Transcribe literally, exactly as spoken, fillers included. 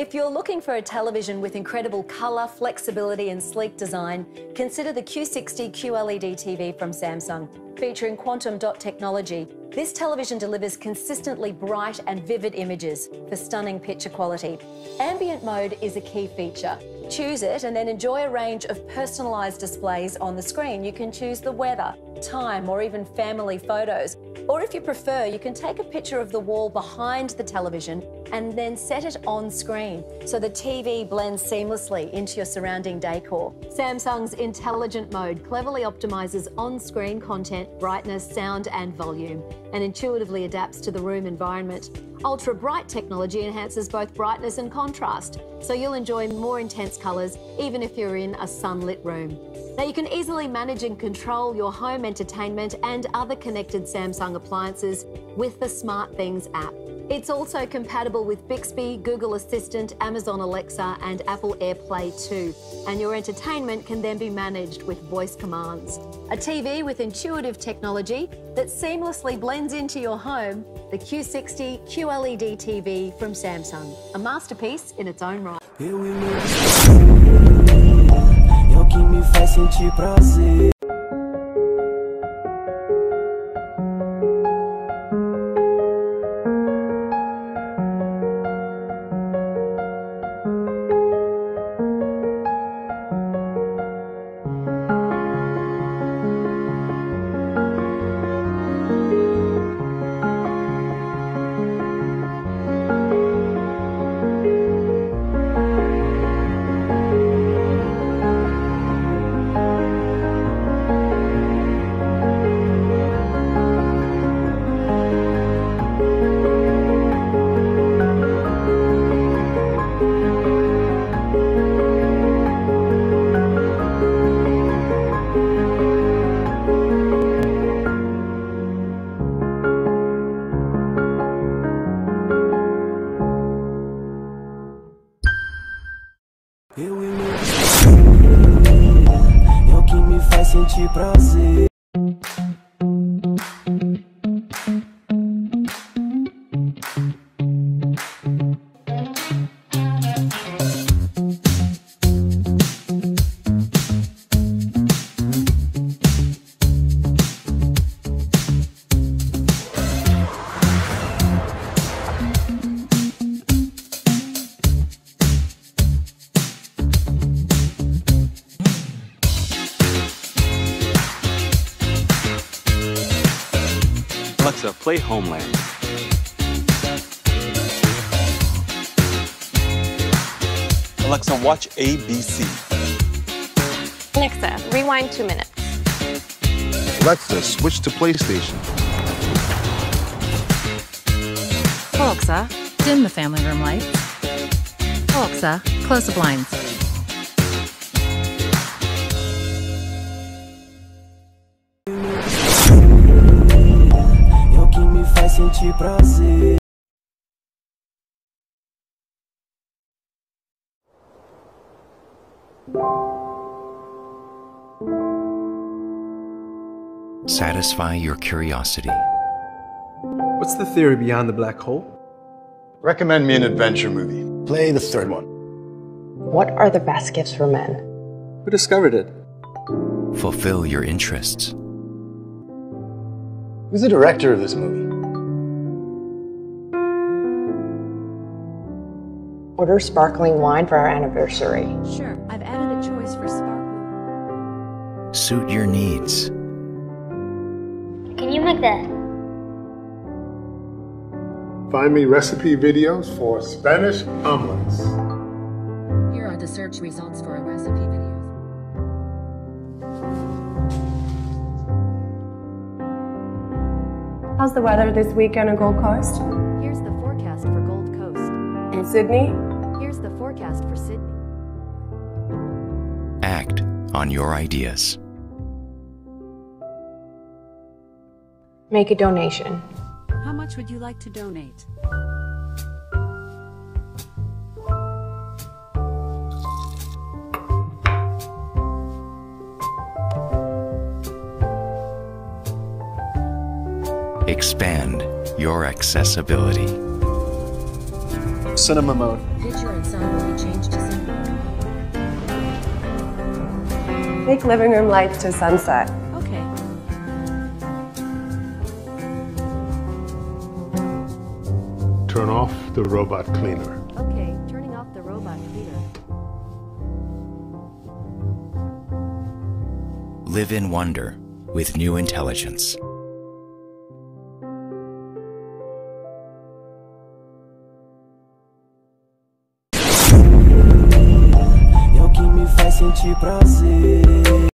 If you're looking for a television with incredible colour, flexibility and sleek design, consider the Q sixty Q L E D T V from Samsung. Featuring Quantum Dot technology, this television delivers consistently bright and vivid images for stunning picture quality. Ambient mode is a key feature. Choose it and then enjoy a range of personalised displays on the screen. You can choose the weather, time or even family photos. Or if you prefer, you can take a picture of the wall behind the television and then set it on screen so the T V blends seamlessly into your surrounding decor. Samsung's Intelligent Mode cleverly optimises on-screen content, brightness, sound and volume, and intuitively adapts to the room environment. Ultra Bright technology enhances both brightness and contrast, so you'll enjoy more intense colours even if you're in a sunlit room. Now you can easily manage and control your home entertainment and other connected Samsung appliances with the SmartThings app. It's also compatible with Bixby, Google Assistant, Amazon Alexa and Apple AirPlay too. And your entertainment can then be managed with voice commands. A T V with intuitive technology that seamlessly blends into your home, the Q sixty Q L E D T V from Samsung. A masterpiece in its own right. Here we move. Eu imagino, é o que me faz sentir prazer. Alexa, play Homeland. Alexa, watch A B C. Alexa, rewind two minutes. Alexa, switch to PlayStation. Alexa, dim the family room lights. Alexa, close the blinds. Sentir prazer. Satisfy your curiosity. What's the theory behind the black hole? Recommend me an adventure movie. Play the third one. What are the best gifts for men? Who discovered it? Fulfill your interests. Who's the director of this movie? Order sparkling wine for our anniversary. Sure, I've added a choice for sparkling. Suit your needs. Can you make that? Find me recipe videos for Spanish omelets. Here are the search results for our recipe videos. How's the weather this weekend on Gold Coast? Here's the forecast for Gold Coast. And Sydney? Here's the forecast for Sydney. Act on your ideas. Make a donation. How much would you like to donate? Expand your accessibility. cinema mode. Picture and sound will be changed to cinema. Make living room light to sunset. Okay. Turn off the robot cleaner. Okay, turning off the robot cleaner. Live in wonder with new intelligence. Prazer.